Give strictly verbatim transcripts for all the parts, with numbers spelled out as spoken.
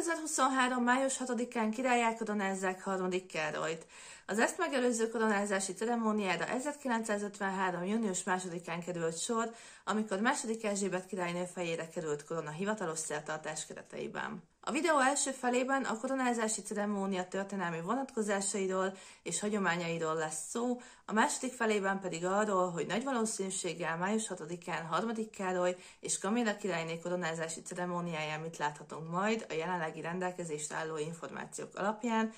kétezer-huszonhárom. május hatodikán királlyá koronázzák harmadik. Károlyt. Az ezt megelőző koronázási ceremóniára ezerkilencszázötvenhárom. június másodikán került sor, amikor második. Erzsébet királynő fejére került korona hivatalos szertartás kereteiben. A videó első felében a koronázási ceremónia történelmi vonatkozásairól és hagyományairól lesz szó, a második felében pedig arról, hogy nagy valószínűséggel május hatodikán harmadik. Károly és Kamilla királyné koronázási ceremóniáján mit láthatunk majd a jelenlegi rendelkezésre álló információk alapján,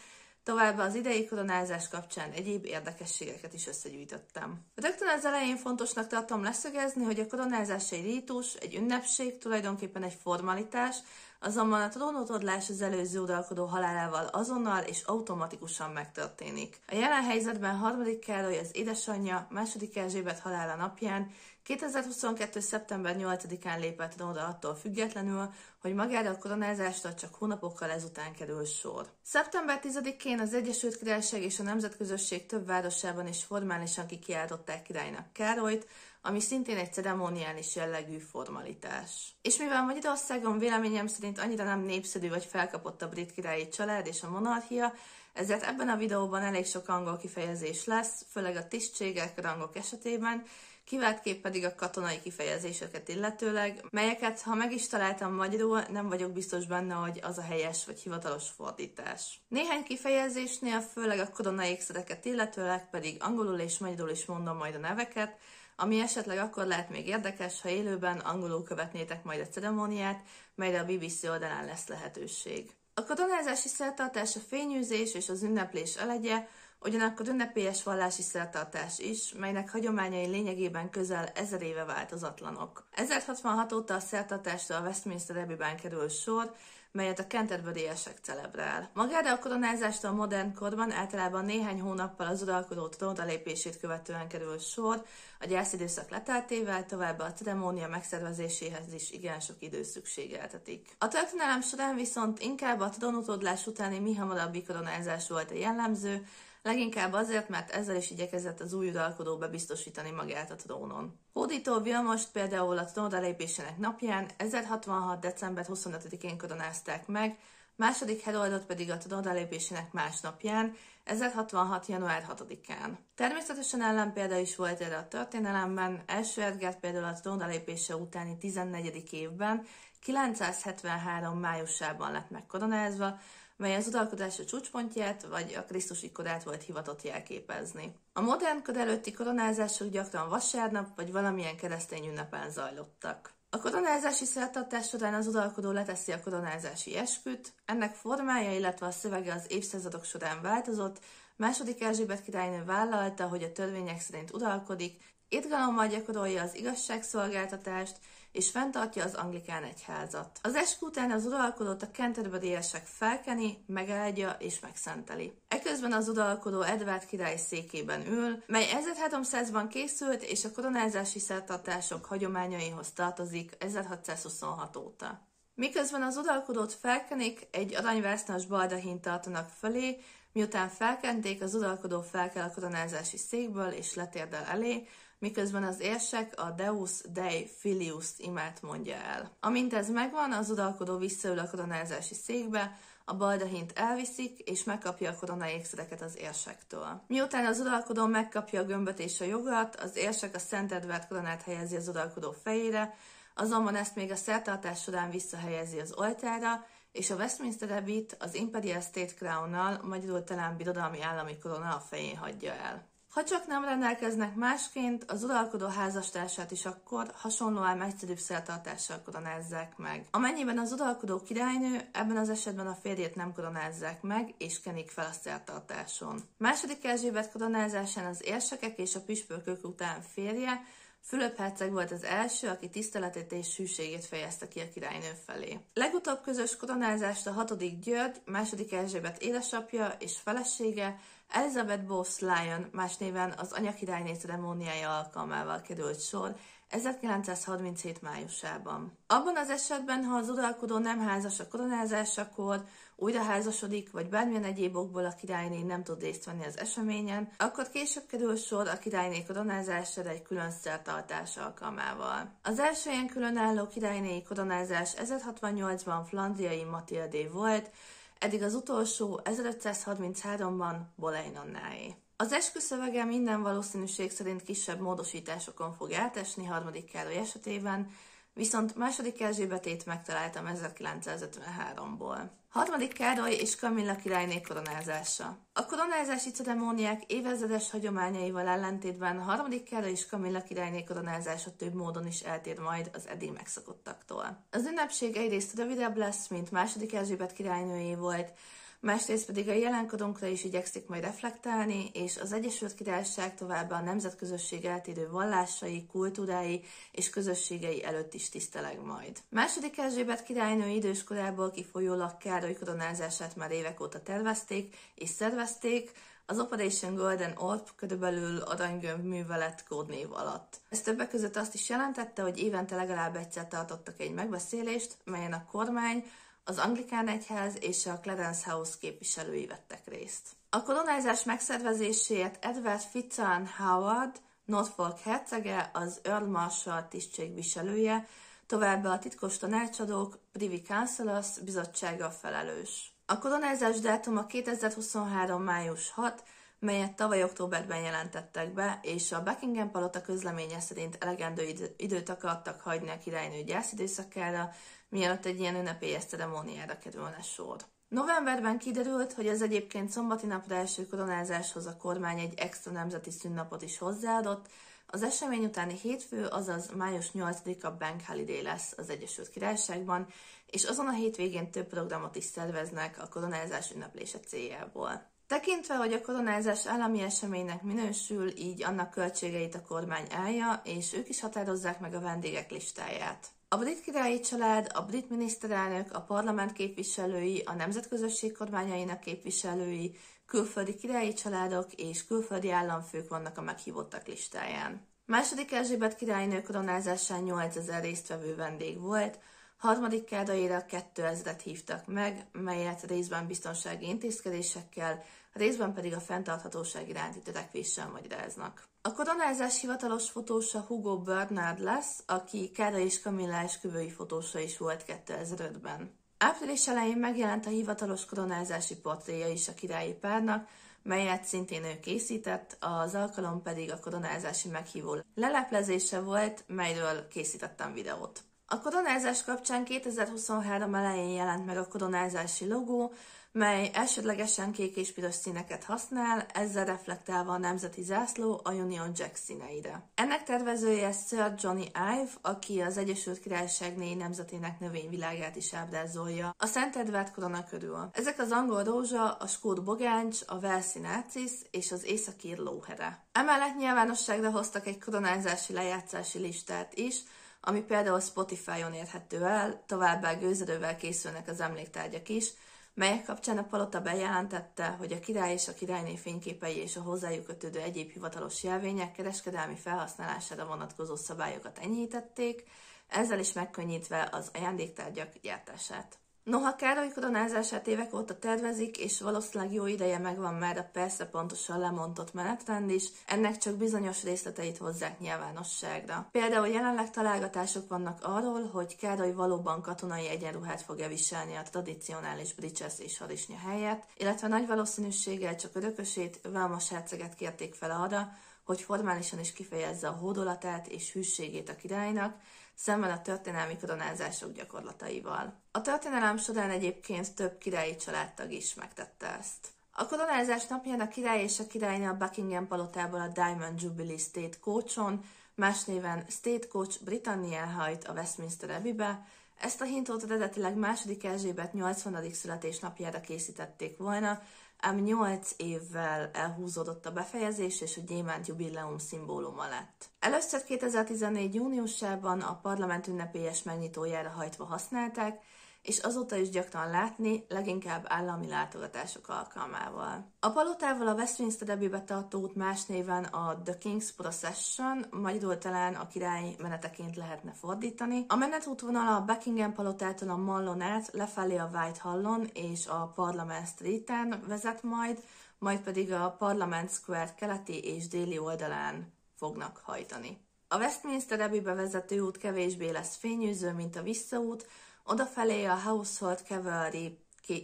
továbbá az idei koronázás kapcsán egyéb érdekességeket is összegyűjtöttem. Rögtön az elején fontosnak tartom leszögezni, hogy a koronázás egy rítus, egy ünnepség, tulajdonképpen egy formalitás, azonban a trónotodlás az előző uralkodó halálával azonnal és automatikusan megtörténik. A jelen helyzetben harmadik. Károly az édesanyja második. Erzsébet halála napján kétezer-huszonkettő. szeptember nyolcadikán lépett trónra attól függetlenül, hogy magára a koronázásra csak hónapokkal ezután kerül sor. szeptember tizedikén az Egyesült Királyság és a nemzetközösség több városában is formálisan kikiáltották királynak Károlyt, ami szintén egy ceremoniális jellegű formalitás. És mivel Magyarországon véleményem szerint annyira nem népszerű vagy felkapott a brit királyi család és a monarchia, ezért ebben a videóban elég sok angol kifejezés lesz, főleg a tisztségek, rangok esetében, kiváltképp pedig a katonai kifejezéseket illetőleg, melyeket, ha meg is találtam magyarul, nem vagyok biztos benne, hogy az a helyes vagy hivatalos fordítás. Néhány kifejezésnél, főleg a koronaékszereket illetőleg pedig angolul és magyarul is mondom majd a neveket, ami esetleg akkor lehet még érdekes, ha élőben angolul követnétek majd a ceremóniát, melyre a bé bé cé oldalán lesz lehetőség. A koronázási szertartás a fényűzés és az ünneplés elegye, ugyanakkor ünnepélyes vallási szertartás is, melynek hagyományai lényegében közel ezer éve változatlanok. ezerhatvanhat óta a szertartásra a Westminster Abbey-ben kerül sor, melyet a Canterbury-esek celebrál. Magára a koronázásra a modern korban általában néhány hónappal az uralkodó trónra lépését követően kerül sor, a gyászidőszak leteltével, továbbá a ceremónia megszervezéséhez is igen sok idő szükségeltetik. A történelem során viszont inkább a trónutódlás utáni mihamarabbi koronázás volt a jellemző, leginkább azért, mert ezzel is igyekezett az új uralkodó bebiztosítani magát a trónon. Hódító Vilmost például a trónra lépésének napján ezerhatvanhat. december huszonötödikén koronázták meg, második Heroldot pedig a trónra lépésének másnapján, ezerhatvanhat. január hatodikán. Természetesen ellenpélda is volt erre a történelemben, első Edgert például a trónra lépése utáni tizennegyedik évben, kilencszázhetvenhárom. májusában lett megkoronázva, mely az uralkodása csúcspontját vagy a krisztusi korát volt hivatott jelképezni. A modern kor előtti koronázások gyakran vasárnap vagy valamilyen keresztény ünnepen zajlottak. A koronázási szertartás során az uralkodó leteszi a koronázási esküt, ennek formája, illetve a szövege az évszázadok során változott, második. Erzsébet királynő vállalta, hogy a törvények szerint uralkodik, étgalommal gyakorolja az igazságszolgáltatást, és fenntartja az anglikán egyházat. Az eskü után az uralkodót a Canterbury-esek felkeni, megáldja és megszenteli. Eközben az uralkodó Edward király székében ül, mely ezerháromszázban készült, és a koronázási szertartások hagyományaihoz tartozik ezerhatszázhuszonhat óta. Miközben az uralkodót felkenik, egy aranyvásznas baldahin tartanak fölé, miután felkenték, az uralkodó felkel a koronázási székből és letérdel elé, miközben az érsek a Deus Dei Filius imát mondja el. Amint ez megvan, az uralkodó visszaül a koronázási székbe, a baldahint elviszik, és megkapja a koronaékszereket az érsektől. Miután az uralkodó megkapja a gömböt és a jogat, az érsek a Szent Edward koronát helyezi az uralkodó fejére, azonban ezt még a szertartás során visszahelyezi az oltára, és a Westminster Abbey-t az Imperial State Crown-nal, magyarul talán birodalmi állami korona a fején hagyja el. Ha csak nem rendelkeznek másként, az uralkodó házastársát is akkor hasonlóan egyszerűbb szertartással koronázzák meg. Amennyiben az uralkodó királynő, ebben az esetben a férjét nem koronázzák meg, és kenik fel a szertartáson. Második Erzsébet koronázásán az érsekek és a püspökök után férje, Fülöp herceg volt az első, aki tiszteletét és hűségét fejezte ki a királynő felé. Legutóbb közös koronázást a hatodik György, második Erzsébet édesapja és felesége, Elizabeth Bowes Lyon, más néven az anyakirályné ceremóniája alkalmával került sor ezerkilencszázharminchét. májusában. Abban az esetben, ha az uralkodó nem házas a koronázásakor, újra házasodik, vagy bármilyen egyéb okból a királyné nem tud részt venni az eseményen, akkor később kerül sor a királyné koronázására egy külön szertartás alkalmával. Az első ilyen különálló királynéi koronázás ezerhatvannyolcban Flandriai Matildé volt, eddig az utolsó ezerötszázharminchárom-ban Boleynonáé. Az esküszövege minden valószínűség szerint kisebb módosításokon fog átesni harmadik Károly esetében, viszont második Erzsébetét megtaláltam ezerkilencszázötvenháromból. harmadik Károly és Kamilla királyné koronázása. A koronázási ceremóniák évezredes hagyományaival ellentétben harmadik Károly és Kamilla királyné koronázása több módon is eltér majd az eddig megszokottaktól. Az ünnepség egyrészt rövidebb lesz, mint második Erzsébet királynőjé volt, másrészt pedig a jelenkorunkra is igyekszik majd reflektálni, és az Egyesült Királyság továbbá a nemzetközösség eltérő vallásai, kultúrái és közösségei előtt is tiszteleg majd. Második Erzsébet királynő időskorából kifolyólag Károly koronázását már évek óta tervezték és szervezték, az Operation Golden Orb, körülbelül Aranygömb művelet kódnév alatt. Ez többek között azt is jelentette, hogy évente legalább egyszer tartottak egy megbeszélést, melyen a kormány, az Anglikán Egyház és a Clarence House képviselői vettek részt. A koronázás megszervezéséért Edward Fitzalan Howard, Norfolk hercege, az Earl Marshal tisztségviselője, továbbá a titkos tanácsadók, Privy Councillors bizottsága felelős. A koronázás dátuma kétezer-huszonhárom. május hatodika, melyet tavaly októberben jelentettek be, és a Buckingham Palota közleménye szerint elegendő idő, időt akartak hagyni a királynő gyászidőszakára, mielőtt egy ilyen ünnepélyes ceremóniára kerülne sor. Novemberben kiderült, hogy az egyébként szombati napra első koronázáshoz a kormány egy extra nemzeti szünnapot is hozzáadott, az esemény utáni hétfő, azaz május nyolcadika Bank Holiday lesz az Egyesült Királyságban, és azon a hétvégén több programot is szerveznek a koronázás ünneplése céljából. Tekintve, hogy a koronázás állami eseménynek minősül, így annak költségeit a kormány állja, és ők is határozzák meg a vendégek listáját. A brit királyi család, a brit miniszterelnök, a parlament képviselői, a nemzetközösség kormányainak képviselői, külföldi királyi családok és külföldi államfők vannak a meghívottak listáján. Második Erzsébet királynő koronázásán nyolcezer résztvevő vendég volt, harmadik Károlyra kétezret hívtak meg, melyet részben biztonsági intézkedésekkel, részben pedig a fenntarthatóság iránti törekvéssel magyaráznak. A koronázás hivatalos fotósa Hugo Bernard lesz, aki Károly és Kamilla esküvői fotósa is volt kétezer-ötben. Április elején megjelent a hivatalos koronázási portréja is a királyi párnak, melyet szintén ő készített, az alkalom pedig a koronázási meghívó leleplezése volt, melyről készítettem videót. A koronázás kapcsán kétezer-huszonhárom elején jelent meg a koronázási logó, mely elsődlegesen kék és piros színeket használ, ezzel reflektálva a nemzeti zászló a Union Jack színeire. Ennek tervezője Sir Johnny Ive, aki az Egyesült Királyság négy nemzetének növényvilágát is ábrázolja, a Szent Edward korona körül. Ezek az angol rózsa, a skót bogáncs, a velszi nárcisz és az északír lóhere. Emellett nyilvánosságra hoztak egy koronázási lejátszási listát is, ami például Spotify-on érhető el, továbbá gőzerővel készülnek az emléktárgyak is, melyek kapcsán a palota bejelentette, hogy a király és a királyné fényképei és a hozzájuk kötődő egyéb hivatalos jelvények kereskedelmi felhasználására vonatkozó szabályokat enyhítették, ezzel is megkönnyítve az ajándéktárgyak gyártását. Noha Károly koronázását évek óta tervezik, és valószínűleg jó ideje megvan már a persze pontosan lemondott menetrend is, ennek csak bizonyos részleteit hozzák nyilvánosságra. Például jelenleg találgatások vannak arról, hogy Károly valóban katonai egyenruhát fog-e viselni a tradicionális bricses és harisnya helyett, illetve nagy valószínűséggel csak örökösét, Wales herceget kérték fel arra, hogy formálisan is kifejezze a hódolatát és hűségét a királynak, szemben a történelmi koronázások gyakorlataival. A történelem során egyébként több királyi családtag is megtette ezt. A koronázás napján a király és a királyné a Buckingham palotából a Diamond Jubilee State Coachon, más néven State Coach Britannia hajt a Westminster Abbeybe. Ezt a hintót eredetileg második Erzsébet nyolcvanadik születésnapjára készítették volna, ám nyolc évvel elhúzódott a befejezés, és a gyémánt jubileum szimbóluma lett. Először kétezer-tizennégy. júniusában a parlament ünnepélyes megnyitójára hajtva használták, és azóta is gyakran látni, leginkább állami látogatások alkalmával. A palotával a Westminster Abbeybe tartó út más néven a The King's Procession, magyarul talán a király meneteként lehetne fordítani. A menetútvonal a Buckingham palotától a Mallon át lefelé a Whitehallon és a Parliament Streeten vezet majd, majd pedig a Parliament Square keleti és déli oldalán fognak hajtani. A Westminster Abbeybe vezető út kevésbé lesz fényűző, mint a visszaút, odafelé a Household Cavalry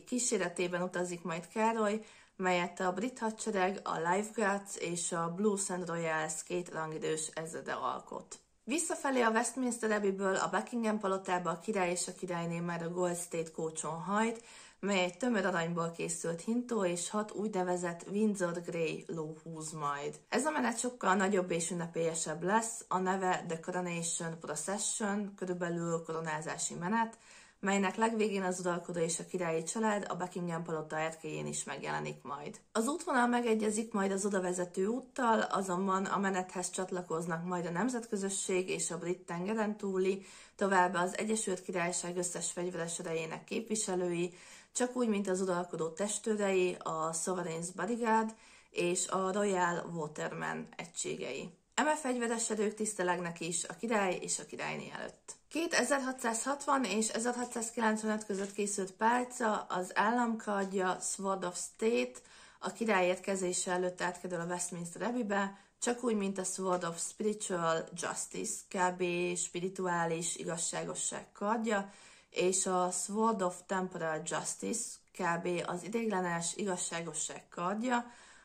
kíséretében utazik majd Károly, melyet a brit hadsereg, a LifeGuards és a Blue and Royals két rangidős ezrede alkot. Visszafelé a Westminster Abbeyből a Buckingham palotába a király és a királyné már a Gold State Coachon hajt, mely egy tömör aranyból készült hintó és hat úgynevezett Windsor Grey ló húz majd. Ez a menet sokkal nagyobb és ünnepélyesebb lesz, a neve The Coronation Procession, körülbelül koronázási menet, melynek legvégén az uralkodó és a királyi család a Buckingham palota erkélyén is megjelenik majd. Az útvonal megegyezik majd az odavezető úttal, azonban a menethez csatlakoznak majd a nemzetközösség és a brit tengeren túli, továbbá az Egyesült Királyság összes fegyveres erejének képviselői, csak úgy, mint az uralkodó testőrei, a Sovereign's Bodyguard és a Royal Waterman egységei. Eme fegyveres erők tisztelegnek is a király és a királyné előtt. Két ezerhatszázhatvan és ezerhatszázkilencvenöt között készült pálca az államkardja Sword of State a király érkezése előtt átkerül a Westminster Abbeybe, csak úgy, mint a Sword of Spiritual Justice, kb. Spirituális igazságosság kardja, és a Sword of Temporal Justice, kb. Az ideiglenes igazságosság kardja,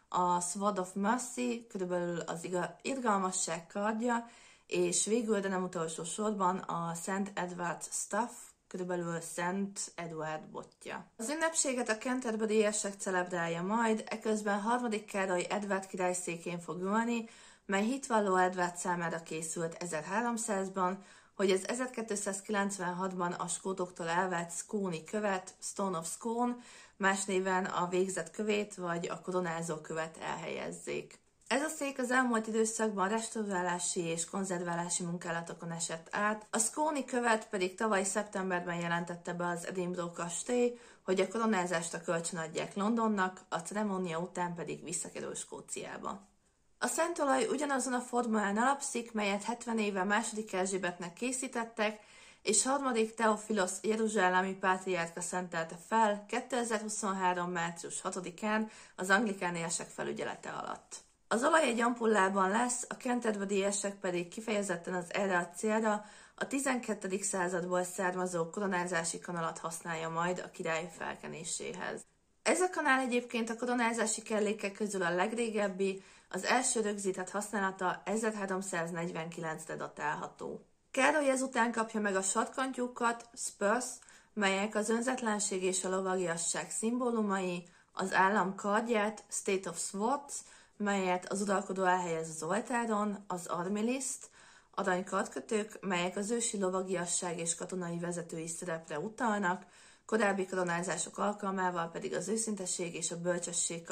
a Sword of Mercy, körülbelül az irgalmasság kardja, és végül, de nem utolsó sorban a Saint Edward Staff, körülbelül Saint Edward botja. Az ünnepséget a Canterbury-esek celebrálja majd, eközben harmadik Károly Edward király székén fog ülni, mely hitvalló Edward számára készült ezerháromszázban, hogy az ezerkétszázkilencvenhatban a skótoktól elvett Scone-i követ, Stone of Scone, más néven a végzett kövét vagy a koronázó követ elhelyezzék. Ez a szék az elmúlt időszakban restaurálási és konzerválási munkálatokon esett át, a Scone-i követ pedig tavaly szeptemberben jelentette be az Edinburgh kastély, hogy a koronázást a kölcsönadják Londonnak, a ceremónia után pedig visszakerül Skóciába. A szentolaj ugyanazon a formulán alapszik, melyet hetven éve második Erzsébetnek készítettek, és harmadik Theophilus jeruzsálemi pátriárka szentelte fel kétezer-huszonhárom. március hatodikán az anglikán érsek felügyelete alatt. Az olaj egy ampullában lesz, a Canterbury érsek pedig kifejezetten az erre a célra a tizenkettedik századból származó koronázási kanalat használja majd a király felkenéséhez. Ez a kanál egyébként a koronázási kellékek közül a legrégebbi, az első rögzített használata ezerháromszáznegyvenkilencre datálható. Károly ezután kapja meg a sarkantyúkat, spurs, melyek az önzetlenség és a lovagiasság szimbólumai, az állam kardját, State of Swords, melyet az uralkodó elhelyez az oltáron, az armiliszt, aranykardkötők, melyek az ősi lovagiasság és katonai vezetői szerepre utalnak, korábbi koronázások alkalmával pedig az őszintesség és a bölcsesség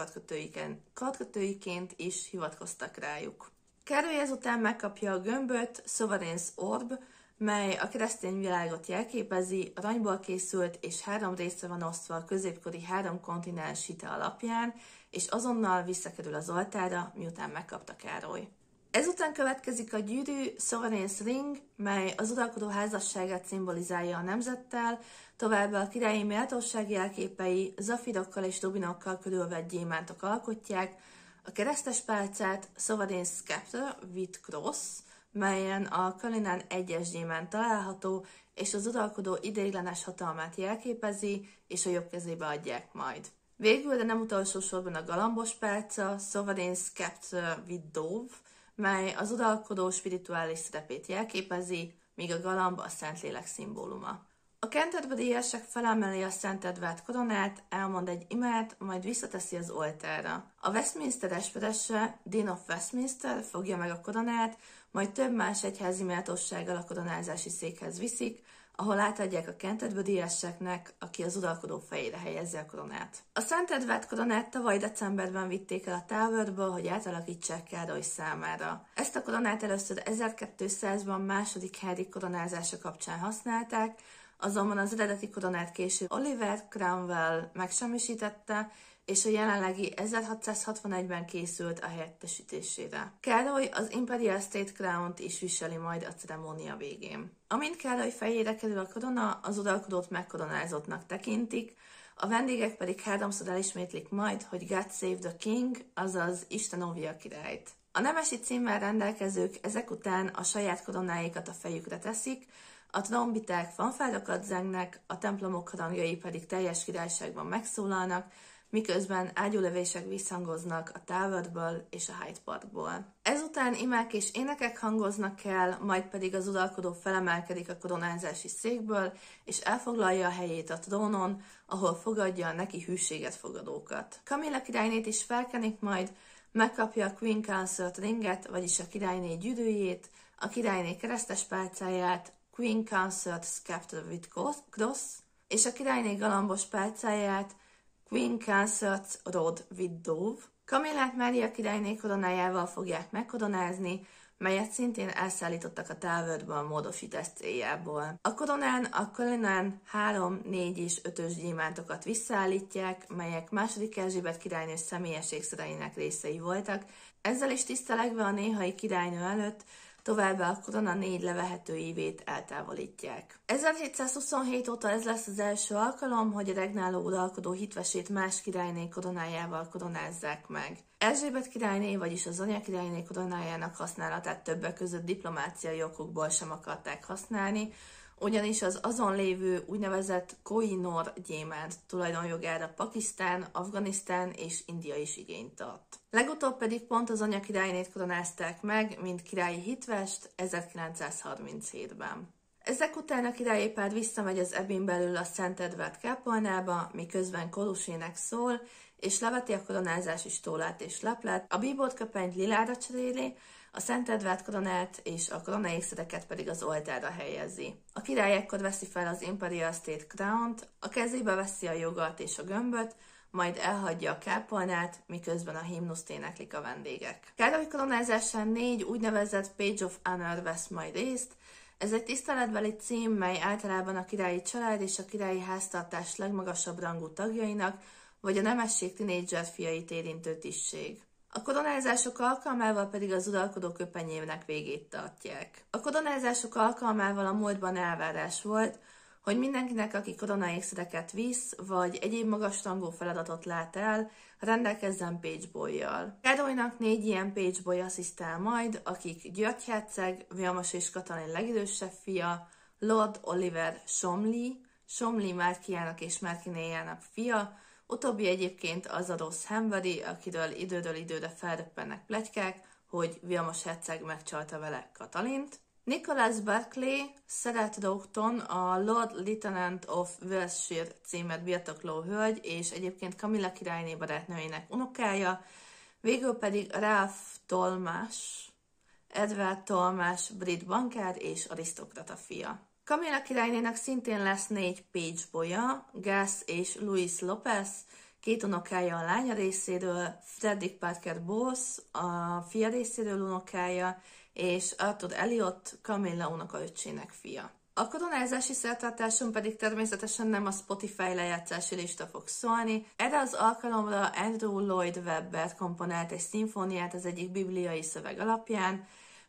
kardkötőiként is hivatkoztak rájuk. Károly ezután megkapja a gömböt, Sovereign's Orb, mely a keresztény világot jelképezi, aranyból készült és három részre van osztva a középkori három kontinens hite alapján, és azonnal visszakerül az oltára, miután megkapta Károly. Ezután következik a gyűrű, Sovereign's Ring, mely az uralkodó házasságát szimbolizálja a nemzettel, továbbá a királyi méltóság jelképei zafírokkal és rubinokkal körülvett gyémántok alkotják, a keresztes pálcát, Sovereign's Scepter with Cross, melyen a Kalinan egyes gyémánt található, és az uralkodó ideiglenes hatalmát jelképezi, és a jobb kezébe adják majd. Végül, de nem utolsó sorban a galambos pálca, Sovereign's Scepter with Dove, mely az uralkodó spirituális szerepét jelképezi, míg a galamb a Szentlélek szimbóluma. A Canterbury érsek felemeli a Szent Edward koronát, elmond egy imát, majd visszateszi az oltára. A Westminster esperese, Dean of Westminster fogja meg a koronát, majd több más egyházi méltósággal a koronázási székhez viszik, ahol átadják a Canterbury érseknek, aki az uralkodó fejére helyezze a koronát. A Szent Edward koronát tavaly decemberben vitték el a Towerból, hogy átalakítsák Károly számára. Ezt a koronát először ezerkétszázban második Henrik koronázása kapcsán használták, azonban az eredeti koronát később Oliver Cromwell megsemmisítette, és a jelenlegi ezerhatszázhatvanegyben készült a helyettesítésére. Károly az Imperial State Crown-t is viseli majd a ceremónia végén. Amint Károly fejére kerül a korona, az uralkodót megkoronázottnak tekintik, a vendégek pedig háromszor elismétlik majd, hogy God Save the King, azaz Isten óvja a királyt. A nemesi címmel rendelkezők ezek után a saját koronáikat a fejükre teszik, a trombiták fanfárokat zengnek, a templomok harangjai pedig teljes királyságban megszólalnak, miközben ágyúlövések visszhangoznak a Towerből és a Hyde Parkból. Ezután imák és énekek hangoznak el, majd pedig az uralkodó felemelkedik a koronázási székből, és elfoglalja a helyét a trónon, ahol fogadja a neki hűséget fogadókat. Kamilla királynét is felkenik majd, megkapja a Queen Consort ringet, vagyis a királyné gyűrűjét, a királyné keresztes pálcáját, Queen Consort Scepter with Cross, és a királyné galambos pálcáját, Queen Consort's Orb with Dove. Kamillát Mária királyné koronájával fogják megkoronázni, melyet szintén elszállítottak a Towerből a módosítás céljából. A koronán a Kalinan három, négy és ötös gyémántokat visszaállítják, melyek második Erzsébet királynő személyes ékszereinek részei voltak, ezzel is tisztelegve a néhai királynő előtt, továbbá a korona négy levehető évét eltávolítják. ezerhétszázhuszonhét óta ez lesz az első alkalom, hogy a regnáló uralkodó hitvesét más királyné koronájával koronázzák meg. Erzsébet királyné, vagyis az anya királyné koronájának használatát többek között diplomáciai okokból sem akarták használni, ugyanis az azon lévő úgynevezett koinor gyémánt tulajdonjogára Pakisztán, Afganisztán és India is igényt tart. Legutóbb pedig pont az anya királynét koronázták meg, mint királyi hitvest ezerkilencszázharminchétben. Ezek után a királyi pár visszamegy az Abbey-n belül a Szent Edward kápolnába, miközben korusének szól, és leveti a koronázási stólát és leplet, a bíborköpenyt lilára cseréli, a Szent Edward koronát és a koronaékszereket pedig az oltára helyezi. A király ekkor veszi fel az Imperial State Crown-t, a kezébe veszi a jogart és a gömböt, majd elhagyja a kápolnát, miközben a himnuszt éneklik a vendégek. Károly koronázásán négy úgynevezett Page of Honor vesz majd részt. Ez egy tiszteletbeli cím, mely általában a királyi család és a királyi háztartás legmagasabb rangú tagjainak, vagy a nemesség tinédzser fiait érintő tisztség. A koronázások alkalmával pedig az uralkodó köpenyévnek végét tartják. A koronázások alkalmával a múltban elvárás volt, hogy mindenkinek, aki koronaékszereket visz, vagy egyéb magasrangú feladatot lát el, rendelkezzen pageboy-jal. Károlynak négy ilyen pageboy asszisztál majd, akik György herceg, Vilmos és Katalin legidősebb fia, Lord Oliver Somley, Somley Márkiának és Márkinéjának fia, utóbbi egyébként az a rossz Henry, akiről időről időre felröppennek pletykák, hogy Vilmos herceg megcsalta vele Katalint. Nicholas Berkeley, Sarah Troughton, a Lord Lieutenant of Wiltshire címet birtokló hölgy, és egyébként Kamilla királyné barátnőjének unokája, végül pedig Ralph Tolmás, Edward Tolmás, brit bankár és arisztokrata fia. Kamilla királynének szintén lesz négy pageboya, Gus és Luis Lopez, két unokája a lánya részéről, Frederick Parker Bowes, a fia részéről unokája, és Arthur Eliot, Kamilla unokaöccsének fia. A koronázási szertartáson pedig természetesen nem a Spotify lejátszási lista fog szólni, erre az alkalomra Andrew Lloyd Webber komponált egy szimfóniát az egyik bibliai szöveg alapján,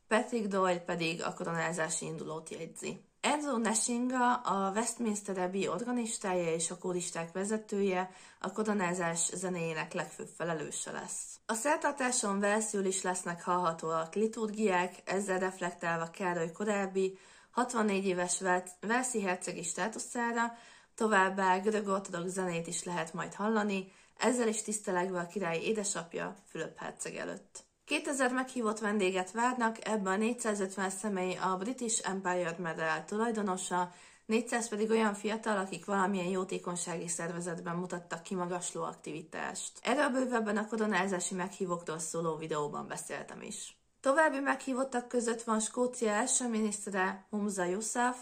Patrick Doyle pedig a koronázási indulót jegyzi. Andrew Neshinga, a Westminster Abbey organistája és a kóristák vezetője, a koronázás zenéjének legfőbb felelőse lesz. A szertartáson velszül is lesznek hallhatóak liturgiák, ezzel reflektálva Károly korábbi hatvannégy éves velszi hercegi státuszára, továbbá görög ortodox zenét is lehet majd hallani, ezzel is tisztelegve a király édesapja Fülöp herceg előtt. kétezer meghívott vendéget várnak, ebben négyszázötven személy a British Empire Medal tulajdonosa, négyszáz pedig olyan fiatal, akik valamilyen jótékonysági szervezetben mutattak kimagasló aktivitást. Erről bővebben a koronázási meghívóktól szóló videóban beszéltem is. További meghívottak között van Skócia első minisztere Humza Yousaf,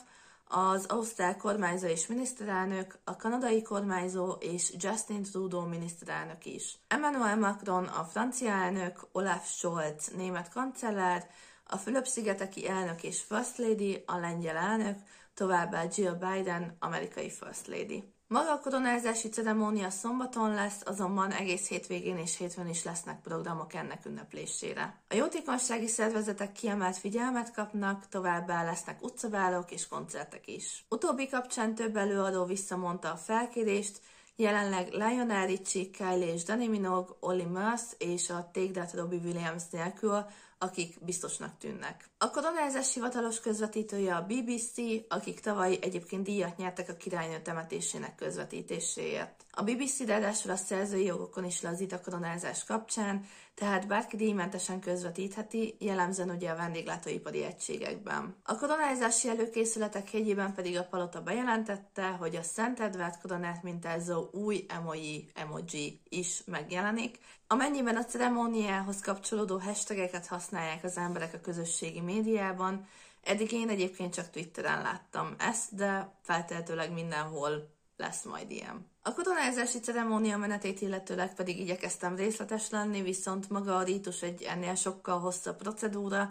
az ausztrál kormányzó és miniszterelnök, a kanadai kormányzó és Justin Trudeau miniszterelnök is. Emmanuel Macron a francia elnök, Olaf Scholz német kancellár, a Fülöp-szigeteki elnök és First Lady, a lengyel elnök, továbbá Jill Biden, amerikai First Lady. Maga a koronázási ceremónia szombaton lesz, azonban egész hétvégén és hétfőn is lesznek programok ennek ünneplésére. A jótékonysági szervezetek kiemelt figyelmet kapnak, továbbá lesznek utcabálok és koncertek is. Utóbbi kapcsán több előadó visszamondta a felkérést, jelenleg Lionel Richie, Kylie és Dani Minogue, Olly Murs és a Take That Robbie Williams nélkül, akik biztosnak tűnnek. A koronázás hivatalos közvetítője a bé bé cé, akik tavaly egyébként díjat nyertek a királynő temetésének közvetítéséért. A bé bé cé ráadásul a szerzői jogokon is lazít a koronázás kapcsán, tehát bárki díjmentesen közvetítheti, jellemzően ugye a vendéglátóipari egységekben. A koronázási előkészületek hegyében pedig a palota bejelentette, hogy a Szent Edward koronát mintázó új emoji emoji is megjelenik, amennyiben a ceremóniához kapcsolódó hashtageket használják az emberek a közösségi médiában. Eddig én egyébként csak Twitteren láttam ezt, de feltehetőleg mindenhol lesz majd ilyen. A koronázási ceremónia menetét illetőleg pedig igyekeztem részletes lenni, viszont maga a rítus egy ennél sokkal hosszabb procedúra,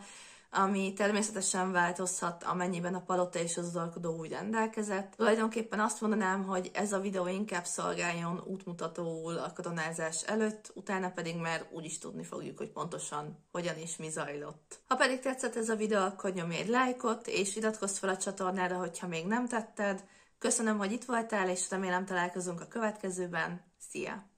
ami természetesen változhat, amennyiben a palota és az uralkodó úgy rendelkezett. Tulajdonképpen azt mondanám, hogy ez a videó inkább szolgáljon útmutatóul a koronázás előtt, utána pedig már úgy is tudni fogjuk, hogy pontosan hogyan és mi zajlott. Ha pedig tetszett ez a videó, akkor nyomj egy lájkot, és iratkozz fel a csatornára, hogyha még nem tetted. Köszönöm, hogy itt voltál, és remélem találkozunk a következőben. Szia!